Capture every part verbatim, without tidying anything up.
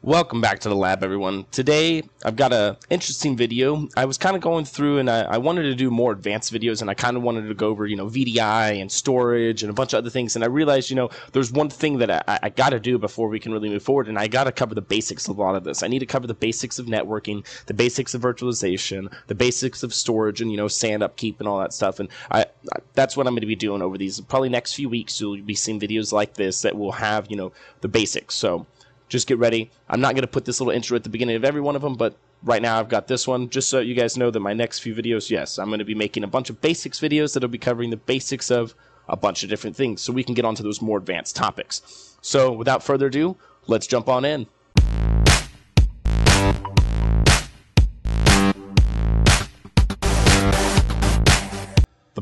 Welcome back to the lab, everyone. Today I've got an interesting video. I was kind of going through and I, I wanted to do more advanced videos, and I kind of wanted to go over, you know, V D I and storage and a bunch of other things. And I realized, you know, there's one thing that I, I got to do before we can really move forward, and I got to cover the basics of a lot of this. I need to cover the basics of networking, the basics of virtualization, the basics of storage, and, you know, S A N upkeep and all that stuff. And I, I that's what I'm going to be doing over these probably next few weeks. You'll be seeing videos like this that will have, you know, the basics. So just get ready. I'm not going to put this little intro at the beginning of every one of them, but right now I've got this one, just so you guys know that my next few videos, yes, I'm going to be making a bunch of basics videos that'll be covering the basics of a bunch of different things, so we can get onto those more advanced topics. So without further ado, let's jump on in.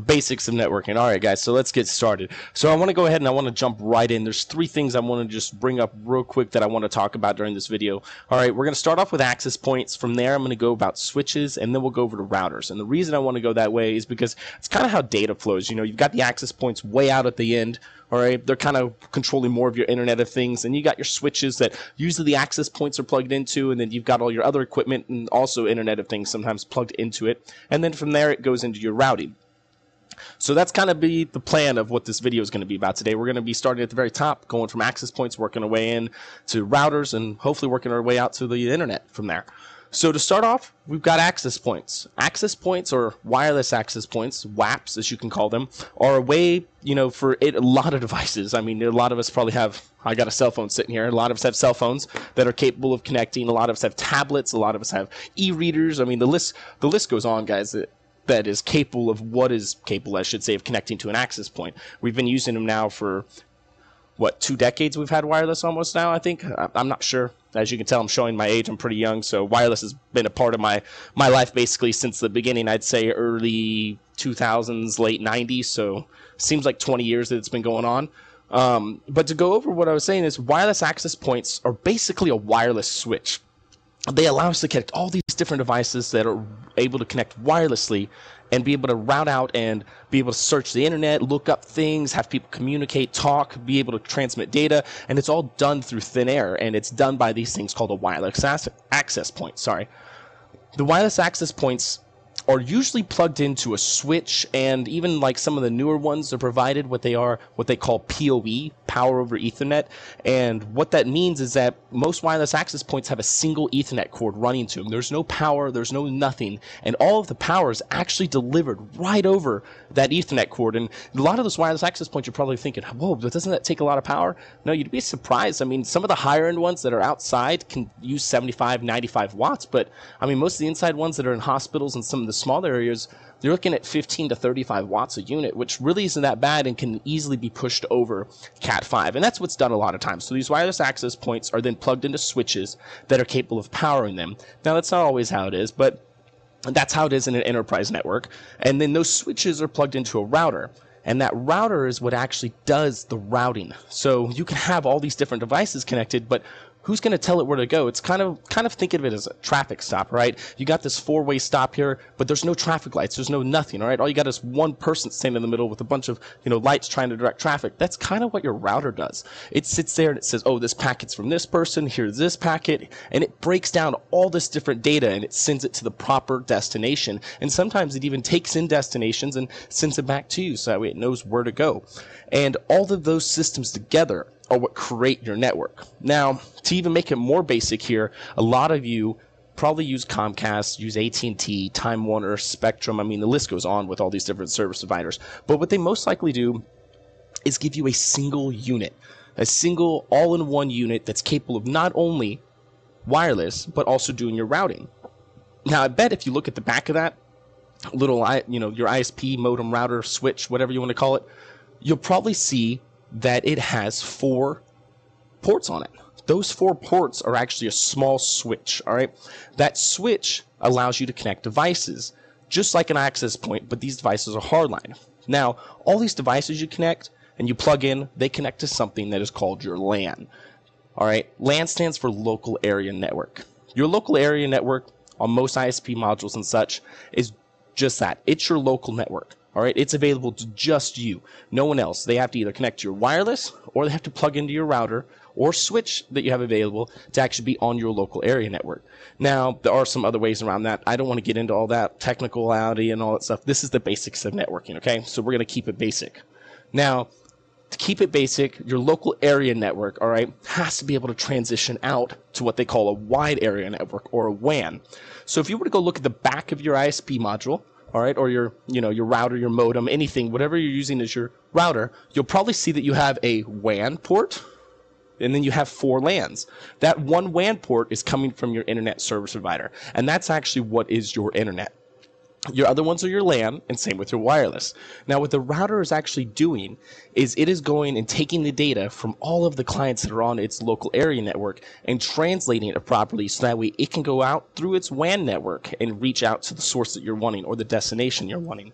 Basics of networking. All right, guys, so let's get started. So I want to go ahead and I want to jump right in. There's three things I want to just bring up real quick that I want to talk about during this video. All right, we're going to start off with access points. From there, I'm going to go about switches, and then we'll go over to routers. And the reason I want to go that way is because it's kind of how data flows. You know, you've got the access points way out at the end. All right, they're kind of controlling more of your Internet of Things, and you got your switches that usually the access points are plugged into, and then you've got all your other equipment and also Internet of Things sometimes plugged into it. And then from there, it goes into your routing. So that's kind of be the plan of what this video is going to be about today. We're going to be starting at the very top, going from access points, working our way in to routers, and hopefully working our way out to the internet from there. So to start off, we've got access points. Access points, or wireless access points, W A Ps as you can call them, are a way, you know, for it, a lot of devices. I mean, a lot of us probably have, I got a cell phone sitting here, a lot of us have cell phones that are capable of connecting, a lot of us have tablets, a lot of us have e-readers. I mean, the list, the list goes on, guys. It, that is capable of what is capable, I should say, of connecting to an access point. We've been using them now for, what, two decades we've had wireless almost now, I think? I'm not sure. As you can tell, I'm showing my age. I'm pretty young, so wireless has been a part of my, my life basically since the beginning. I'd say early two thousands, late nineties, so seems like twenty years that it's been going on. Um, but to go over what I was saying is wireless access points are basically a wireless switch. They allow us to connect all these different devices that are able to connect wirelessly and be able to route out and be able to search the internet, look up things, have people communicate, talk, be able to transmit data, and it's all done through thin air, and it's done by these things called a wireless access point. Sorry. The wireless access points are usually plugged into a switch, and even like some of the newer ones are provided what they are, what they call P O E, power over Ethernet. And what that means is that most wireless access points have a single Ethernet cord running to them. There's no power, there's no nothing, and all of the power is actually delivered right over that Ethernet cord. And a lot of those wireless access points, you're probably thinking, whoa, but doesn't that take a lot of power? No, you'd be surprised. I mean, some of the higher end ones that are outside can use seventy-five, ninety-five watts, but I mean, most of the inside ones that are in hospitals and some of the smaller areas, they're looking at fifteen to thirty-five watts a unit, which really isn't that bad and can easily be pushed over Cat five. And that's what's done a lot of times. So these wireless access points are then plugged into switches that are capable of powering them. Now, that's not always how it is, but that's how it is in an enterprise network. And then those switches are plugged into a router. And that router is what actually does the routing. So you can have all these different devices connected, but who's going to tell it where to go? It's kind of kind of think of it as a traffic stop, right? You got this four-way stop here, but there's no traffic lights. There's no nothing, all right? All you got is one person standing in the middle with a bunch of, you know, lights trying to direct traffic. That's kind of what your router does. It sits there and it says, oh, this packet's from this person. Here's this packet. And it breaks down all this different data and it sends it to the proper destination. And sometimes it even takes in destinations and sends it back to you so that way it knows where to go. And all of those systems together are what create your network. Now, to even make it more basic here, a lot of you probably use Comcast, use A T and T, Time Warner, Spectrum. I mean, the list goes on with all these different service providers. But what they most likely do is give you a single unit, a single all-in-one unit that's capable of not only wireless, but also doing your routing. Now, I bet if you look at the back of that little, you know, your I S P, modem, router, switch, whatever you want to call it, you'll probably see that it has four ports on it. Those four ports are actually a small switch, all right? That switch allows you to connect devices, just like an access point, but these devices are hardline. Now, all these devices you connect and you plug in, they connect to something that is called your LAN, all right? LAN stands for Local Area Network. Your local area network on most I S P modules and such is just that. It's your local network. All right, it's available to just you, no one else. They have to either connect to your wireless, or they have to plug into your router or switch that you have available to actually be on your local area network. Now, there are some other ways around that. I don't want to get into all that technicality and all that stuff. This is the basics of networking, okay? So we're going to keep it basic. Now, to keep it basic, your local area network, all right, has to be able to transition out to what they call a wide area network, or a W A N. So if you were to go look at the back of your I S P module, all right, or your, you know, your router, your modem, anything, whatever you're using as your router, you'll probably see that you have a W A N port, and then you have four LANs. That one W A N port is coming from your internet service provider, and that's actually what is your internet. Your other ones are your LAN, and same with your wireless. Now, what the router is actually doing is it is going and taking the data from all of the clients that are on its local area network and translating it properly so that way it can go out through its W A N network and reach out to the source that you're wanting or the destination you're wanting.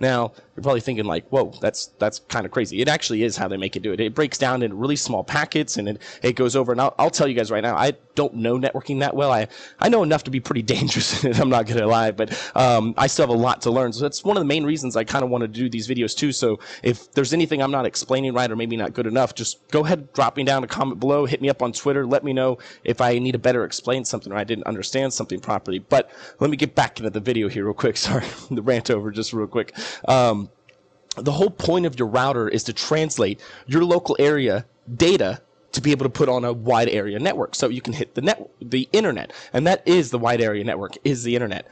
Now, you're probably thinking like, whoa, that's that's kind of crazy. It actually is how they make it do it. It breaks down into really small packets, and it, it goes over. And I'll, I'll tell you guys right now, I don't know networking that well. I, I know enough to be pretty dangerous in it, I'm not going to lie, but um, I still have a lot to learn. So that's one of the main reasons I kind of want to do these videos too. So if there's anything I'm not explaining right or maybe not good enough, just go ahead, drop me down a comment below, hit me up on Twitter, let me know if I need to better explain something or I didn't understand something properly. But let me get back into the video here real quick. Sorry, the rant over just real quick. Um, the whole point of your router is to translate your local area data to be able to put on a wide area network, so you can hit the net, the internet, and that is the wide area network, is the internet.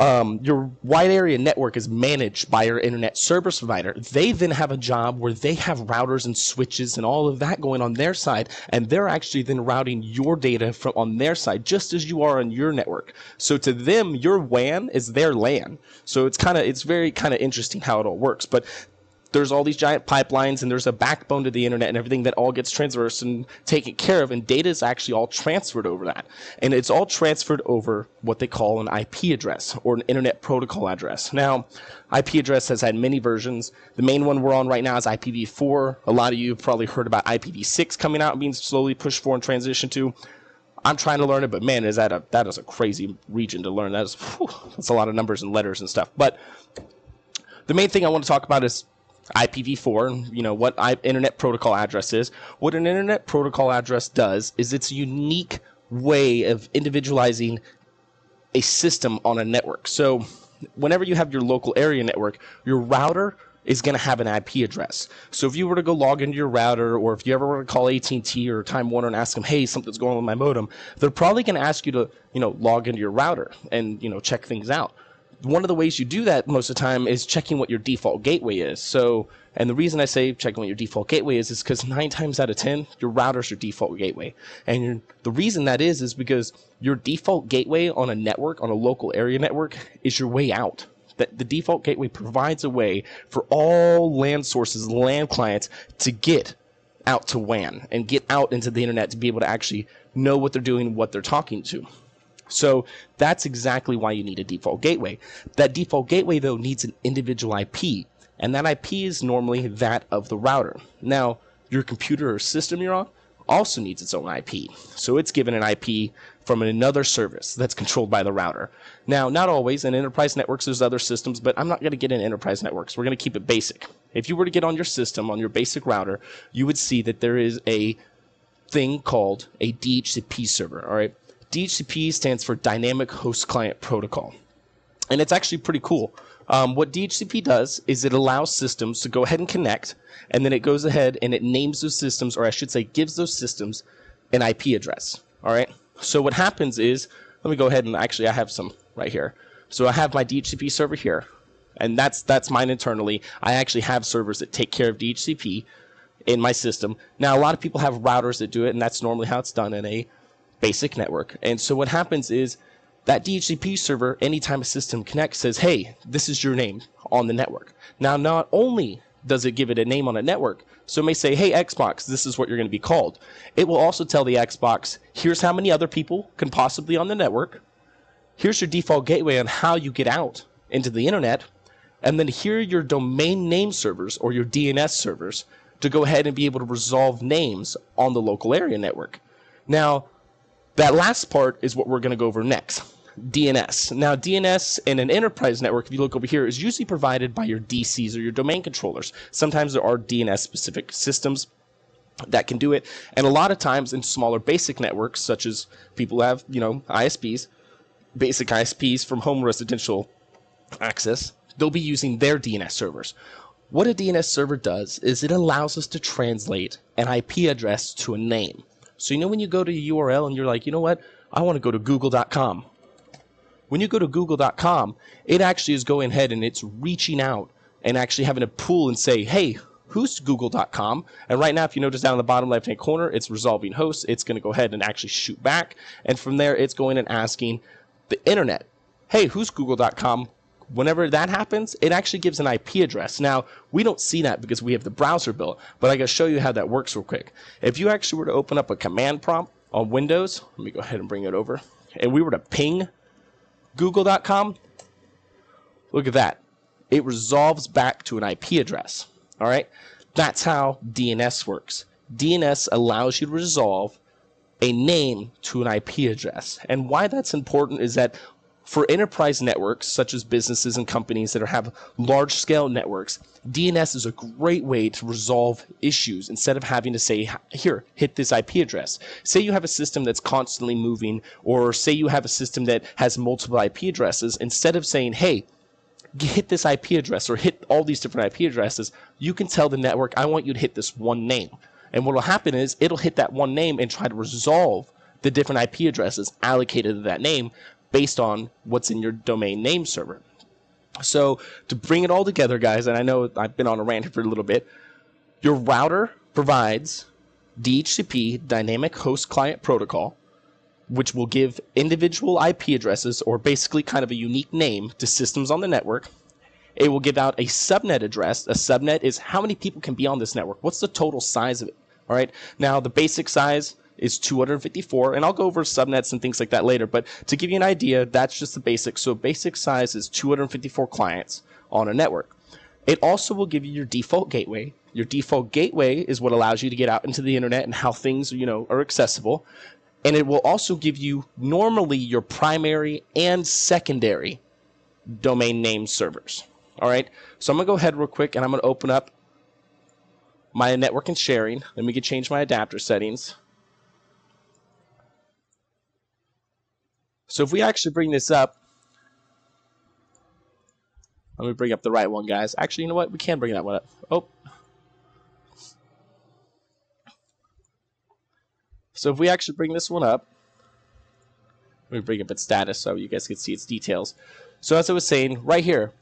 Um, your wide area network is managed by your internet service provider. They then have a job where they have routers and switches and all of that going on their side, and they're actually then routing your data from on their side, just as you are on your network. So to them, your W A N is their LAN. So it's kind of it's very kind of interesting how it all works, but there's all these giant pipelines, and there's a backbone to the internet and everything that all gets transversed and taken care of, and data is actually all transferred over that. And it's all transferred over what they call an I P address, or an internet protocol address. Now, I P address has had many versions. The main one we're on right now is I P v four. A lot of you have probably heard about I P v six coming out and being slowly pushed for and transitioned to. I'm trying to learn it, but man, is that a, that is a crazy region to learn. That is, whew, that's a lot of numbers and letters and stuff. But the main thing I want to talk about is I P v four, you know, what I, internet protocol address is. What an internet protocol address does is it's a unique way of individualizing a system on a network. So whenever you have your local area network, your router is going to have an I P address. So if you were to go log into your router, or if you ever were to call A T and T or Time Warner and ask them, hey, something's going on with my modem, they're probably going to ask you to, you know, log into your router and, you know, check things out. One of the ways you do that most of the time is checking what your default gateway is. So, and the reason I say checking what your default gateway is is because nine times out of ten, your router's your default gateway. And your, the reason that is is because your default gateway on a network, on a local area network, is your way out. That the default gateway provides a way for all LAN sources, LAN clients, to get out to W A N and get out into the internet to be able to actually know what they're doing, what they're talking to. So that's exactly why you need a default gateway. That default gateway, though, needs an individual I P, and that I P is normally that of the router. Now, your computer or system you're on also needs its own I P, so it's given an I P from another service that's controlled by the router. Now, not always. In enterprise networks, there's other systems, but I'm not going to get into enterprise networks. We're going to keep it basic. If you were to get on your system, on your basic router, you would see that there is a thing called a D H C P server, all right? D H C P stands for Dynamic Host Client Protocol, and it's actually pretty cool. Um, what D H C P does is it allows systems to go ahead and connect, and then it goes ahead and it names those systems, or I should say gives those systems an I P address. All right. So what happens is, let me go ahead and actually I have some right here. So I have my D H C P server here, and that's that's mine internally. I actually have servers that take care of D H C P in my system. Now, a lot of people have routers that do it, and that's normally how it's done in a basic network. And so what happens is that D H C P server, anytime a system connects, says, hey, this is your name on the network. Now, not only does it give it a name on a network, so it may say, hey, Xbox, this is what you're going to be called. It will also tell the Xbox, here's how many other people can possibly on the network. Here's your default gateway on how you get out into the internet. And then here are your domain name servers, or your D N S servers, to go ahead and be able to resolve names on the local area network. Now, that last part is what we're going to go over next. D N S. Now, D N S in an enterprise network, if you look over here, is usually provided by your D Cs or your domain controllers. Sometimes there are D N S-specific systems that can do it. And a lot of times in smaller basic networks, such as people have, you know, I S Ps, basic I S Ps from home residential access, they'll be using their D N S servers. What a D N S server does is it allows us to translate an I P address to a name. So you know when you go to a U R L and you're like, you know what, I want to go to google dot com. When you go to google dot com, it actually is going ahead and it's reaching out and actually having a pool and say, hey, who's google dot com? And right now, if you notice down in the bottom left-hand corner, it's resolving hosts. It's going to go ahead and actually shoot back. And from there, it's going and asking the internet, hey, who's google dot com? Whenever that happens, it actually gives an I P address. Now, we don't see that because we have the browser built, but I can show you how that works real quick. If you actually were to open up a command prompt on Windows, let me go ahead and bring it over, and we were to ping google dot com, look at that. It resolves back to an I P address, all right? That's how D N S works. D N S allows you to resolve a name to an I P address, and why that's important is that for enterprise networks, such as businesses and companies that are, have large-scale networks, D N S is a great way to resolve issues instead of having to say, here, hit this I P address. Say you have a system that's constantly moving, or say you have a system that has multiple I P addresses. Instead of saying, hey, hit this I P address or hit all these different I P addresses, you can tell the network, I want you to hit this one name. And what will happen is it'll hit that one name and try to resolve the different I P addresses allocated to that name based on what's in your domain name server. So to bring it all together, guys, and I know I've been on a rant here for a little bit, your router provides D H C P, Dynamic Host Client Protocol, which will give individual I P addresses, or basically kind of a unique name, to systems on the network. It will give out a subnet address. A subnet is how many people can be on this network. What's the total size of it? All right. Now, the basic size is two hundred fifty-four, and I'll go over subnets and things like that later, but to give you an idea, that's just the basic. So basic size is two hundred fifty-four clients on a network. It also will give you your default gateway. Your default gateway is what allows you to get out into the internet and how things, you know, are accessible. And it will also give you normally your primary and secondary domain name servers. All right, so I'm gonna go ahead real quick and I'm gonna open up my network and sharing. Let me get change my adapter settings. So if we actually bring this up, let me bring up the right one, guys. Actually, you know what? We can bring that one up. Oh. So if we actually bring this one up, let me bring up its status so you guys can see its details. So as I was saying, right here,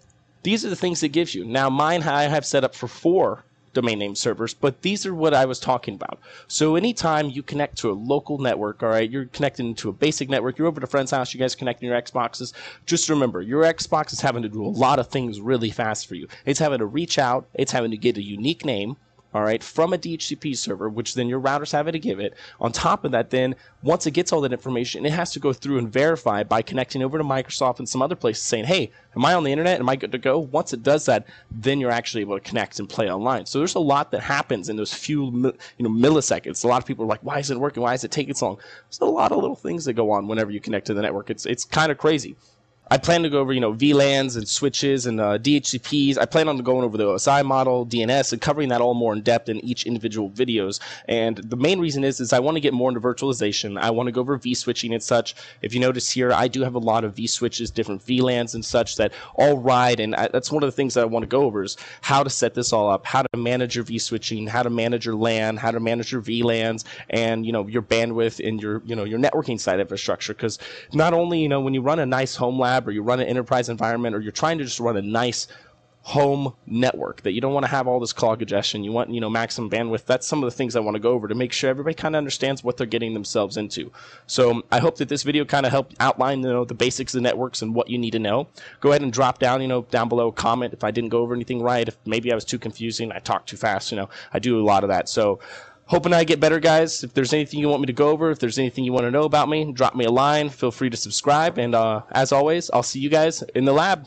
these are the things it gives you. Now, mine I have set up for four domain name servers, but these are what I was talking about. So anytime you connect to a local network, all right, you're connecting to a basic network, you're over to a friend's house, you guys connecting your Xboxes, just remember, your Xbox is having to do a lot of things really fast for you. It's having to reach out, it's having to get a unique name, all right, from a D H C P server, which then your router's having to give it. On top of that, then, once it gets all that information, it has to go through and verify by connecting over to Microsoft and some other places saying, hey, am I on the internet? Am I good to go? Once it does that, then you're actually able to connect and play online. So there's a lot that happens in those few you know, milliseconds. A lot of people are like, why isn't it working? Why is it taking so long? There's a lot of little things that go on whenever you connect to the network. It's, it's kind of crazy. I plan to go over, you know, V LANs and switches and uh, D H C Ps. I plan on going over the O S I model, D N S, and covering that all more in depth in each individual videos. And the main reason is, is I want to get more into virtualization. I want to go over vSwitching and such. If you notice here, I do have a lot of vSwitches, different V LANs and such that all ride. And I, that's one of the things that I want to go over is how to set this all up, how to manage your vSwitching, how to manage your LAN, how to manage your V LANs, and, you know, your bandwidth and your, you know, your networking side infrastructure. Because not only, you know, when you run a nice home lab, or you run an enterprise environment, or you're trying to just run a nice home network that you don't want to have all this cloud congestion, you want, you know, maximum bandwidth. That's some of the things I want to go over to make sure everybody kind of understands what they're getting themselves into. So I hope that this video kind of helped outline, you know, the basics of the networks and what you need to know. Go ahead and drop down, you know, down below a comment if I didn't go over anything right, if maybe I was too confusing, I talked too fast, you know, I do a lot of that. So hoping I get better, guys. If there's anything you want me to go over, if there's anything you want to know about me, drop me a line. Feel free to subscribe. And uh, as always, I'll see you guys in the lab.